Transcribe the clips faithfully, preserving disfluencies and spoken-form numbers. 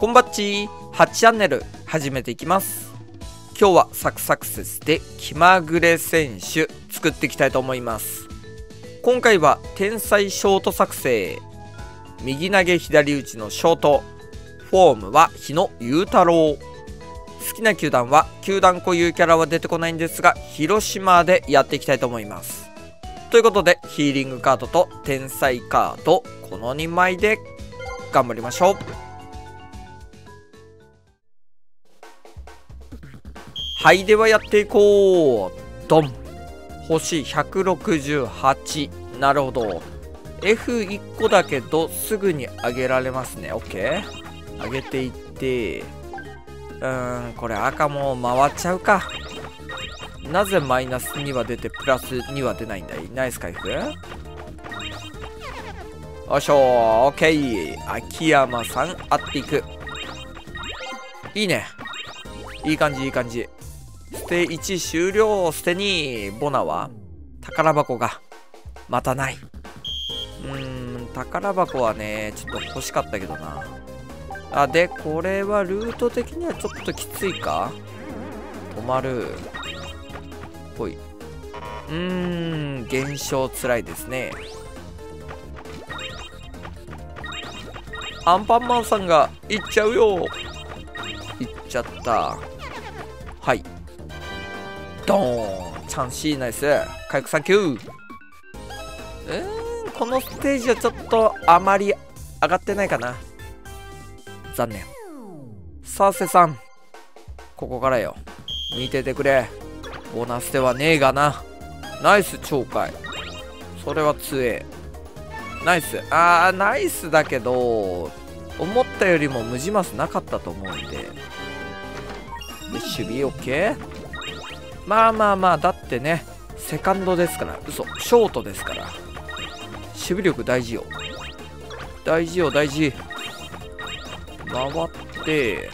こんばっちー、はちチャンネル始めていきます。今日はサクサクセスで気まぐれ選手作っていきたいと思います。今回は天才ショート作成、右投げ左打ちのショート、フォームは日野雄太郎。好きな球団は球団固有キャラは出てこないんですが、広島でやっていきたいと思います。ということでヒーリングカードと天才カード、このにまいで頑張りましょう。はい、ではやっていこう。ドン、星ひゃくろくじゅうはち。なるほど、 エフいち 個だけどすぐに上げられますね。 OK、 上げていって、うーん、これ赤も回っちゃうか。なぜマイナスには出てプラスには出ないんだい。ナイス回復。よいしょ、 OK。 秋山さん合っていく。いいね、いい感じいい感じ。捨ていち終了。捨てに、ボナは宝箱がまたない。うーん、宝箱はねちょっと欲しかったけどなあ。でこれはルート的にはちょっときついか。止まるほい。うーん、減少つらいですね。アンパンマンさんがいっちゃうよ。いっちゃった。はい、ドーン、チャンシーナイス回復サンキュー。うーん、このステージはちょっとあまり上がってないかな、残念。サーセさん、ここからよ、見ててくれ。ボーナスではねえがな。ナイス鳥海、それは強え。ナイス、あーナイスだけど思ったよりも無地マスなかったと思うんで。守備 OK。 まあまあまあ、だってねセカンドですから、嘘ショートですから、守備力大事よ大事よ大事。回って、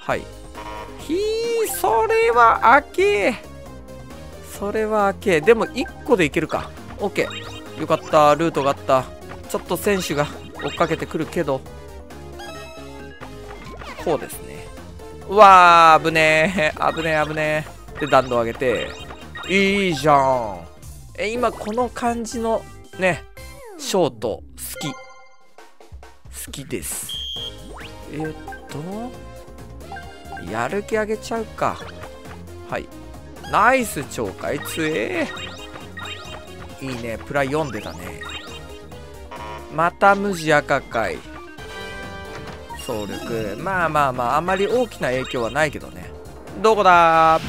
はい、ひー、それはあけ、それはあけ。でもいっこでいけるか。 OK、 よかった、ルートがあった。ちょっと選手が追っかけてくるけど、こうですね。うわあ、危ねえ危ねえ危ねえ。で弾道上げて、いいじゃん。え、今この感じのねショート好き好きです。えっとやる気上げちゃうか。はい、ナイス鳥海、つえー、いいね。プラよん出たね。また無地赤かい。総力、まあまあまあ、あまり大きな影響はないけどね。どこだー、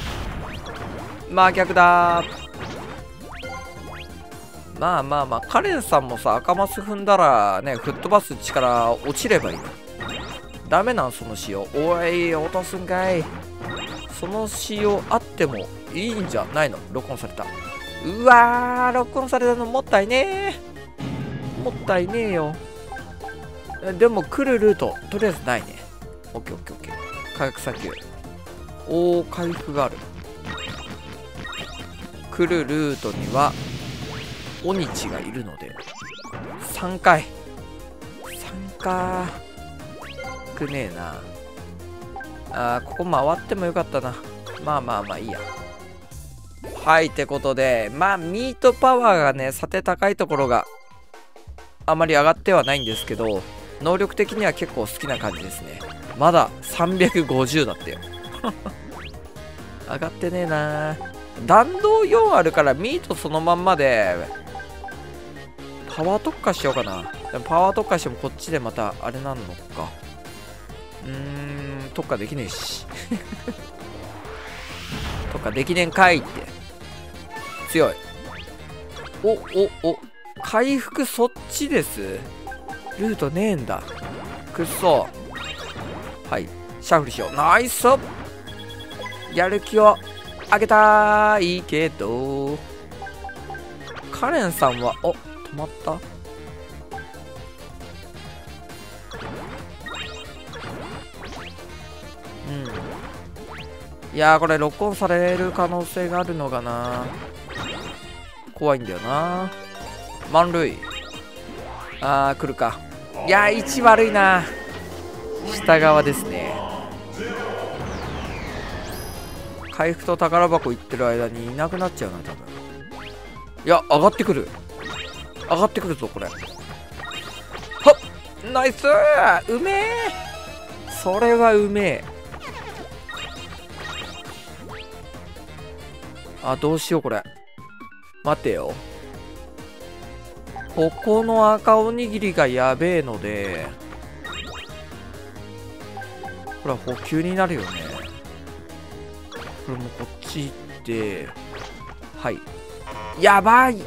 真逆だー。まあまあまあ、カレンさんもさ赤マス踏んだらね吹っ飛ばす力落ちればいいの。ダメなん、その仕様。おい、落とすんかい。その仕様あってもいいんじゃないの。録音された。うわー、録音されたのもったいねー、もったいねーよ。でも来るルートとりあえずないね。 オッケーオッケーオッケー。回復先、おお回復がある。来るルートにはオニチがいるのでさんかいさんかーくねえなあー。ここ回ってもよかったな。まあまあまあいいや。はい、ってことでまあミートパワーがねさて高いところがあまり上がってはないんですけど、能力的には結構好きな感じですね。まださんびゃくごじゅうだってよ上がってねえな。弾道よんあるからミートそのまんまでパワー特化しようかな。でもパワー特化してもこっちでまたあれなのか。うーん、特化できねえし特化できねえんかいって。強い。おおお、回復そっちです。ルートねえんだ、くっそ。はい、シャッフルしよう。ナイス、やる気を上げたーいけど。カレンさんはお、止まった。うん、いやーこれ録音される可能性があるのかな、怖いんだよな。満塁、あー来るか。いやーいち悪いな。下側ですね。回復と宝箱行ってる間にいなくなっちゃうな、多分。いや、上がってくる、上がってくるぞこれ。はっ、ナイスー、うめえ、それはうめえ。あ、どうしようこれ、待てよ。ここの赤おにぎりがやべえので、これは補給になるよね。これもこっち行って、はい、やばい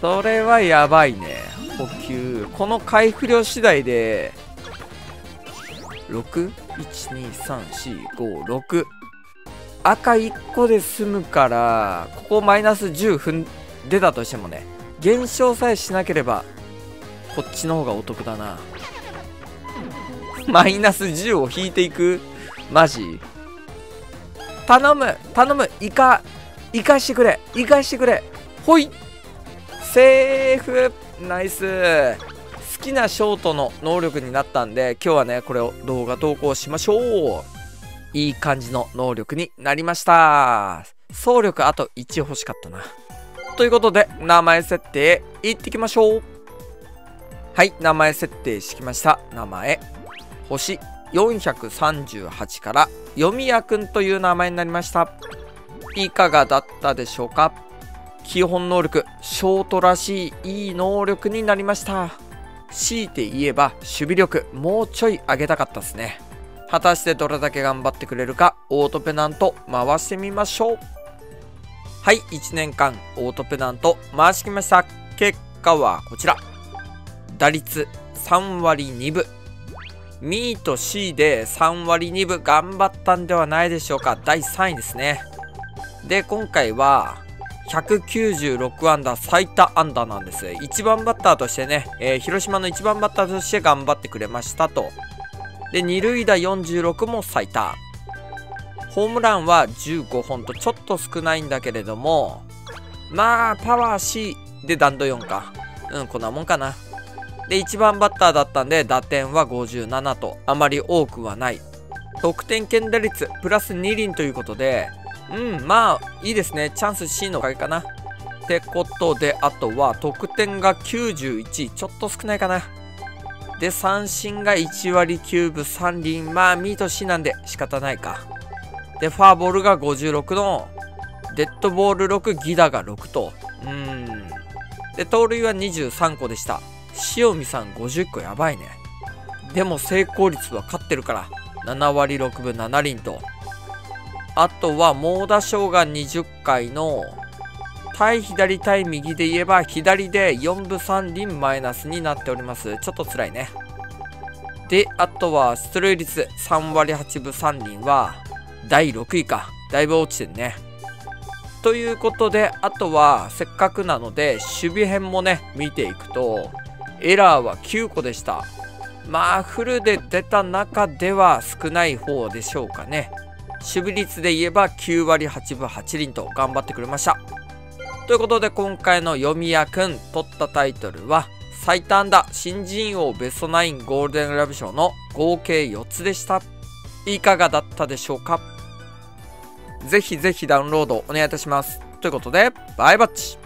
それはやばいね。補給、この回復量次第でろくいちにさんしごろく赤いっこで済むから、ここマイナスじゅう踏んでたとしてもね、減少さえしなければこっちの方がお得だな。マイナスじゅうを引いていく、マジ頼む頼む、イカイカしてくれ、イカしてくれ、ほい、セーフ、ナイス。好きなショートの能力になったんで、今日はねこれを動画投稿しましょう。いい感じの能力になりました。総力あといち欲しかったな。ということで名前設定いってきましょう。はい、名前設定してきました。名前星よんひゃくさんじゅうはちからよみやくんという名前になりました。いかがだったでしょうか。基本能力ショートらしいいい能力になりました。強いて言えば守備力もうちょい上げたかったですね。果たしてどれだけ頑張ってくれるか、オートペナント回してみましょう。はい、いちねんかんオートペナント回してきました。結果はこちら、打率さんわりにぶ、ミーと C でさんわりにぶ頑張ったんではないでしょうか。だいさんいですね。で今回はひゃくきゅうじゅうろくアンダー最多安打なんです。いちばんバッターとしてね、えー、広島のいちばんバッターとして頑張ってくれましたと。でにるいだよんじゅうろくも最多、ホームランはじゅうごほんとちょっと少ないんだけれども、まあパワー C で弾道よんか、うん、こんなもんかな。でいちばんバッターだったんで打点はごじゅうななとあまり多くはない。得点圏打率プラスにりんということで、うん、まあいいですね。チャンス C のおかげかな。ってことであとは得点がきゅうじゅういち、ちょっと少ないかな。で三振がいちわりきゅうぶさんりん、まあミート C なんで仕方ないか。でフォアボールがごじゅうろくのデッドボールろく、犠打がろくと、うん。で盗塁はにじゅうさんこでした。塩見さんごじゅっこやばいね。でも成功率は勝ってるからななわりろくぶななりんと、あとは猛打賞がにじゅっかいの対左対右で言えば左でよんぶさんりんマイナスになっております。ちょっと辛いね。であとは出塁率さんわりはちぶさんりんはだいろくいか、だいぶ落ちてるね。ということであとはせっかくなので守備編もね見ていくと、エラーはきゅうこでした。まあフルで出た中では少ない方でしょうかね。守備率で言えばきゅうわりはちぶはちりんと頑張ってくれました。ということで今回のよみやくん取ったタイトルは最多安打、新人王、ベストナイン、ゴールデングラブ賞の合計よっつでした。いかがだったでしょうか。ぜひぜひダウンロードお願いいたします。ということでバイバッチ。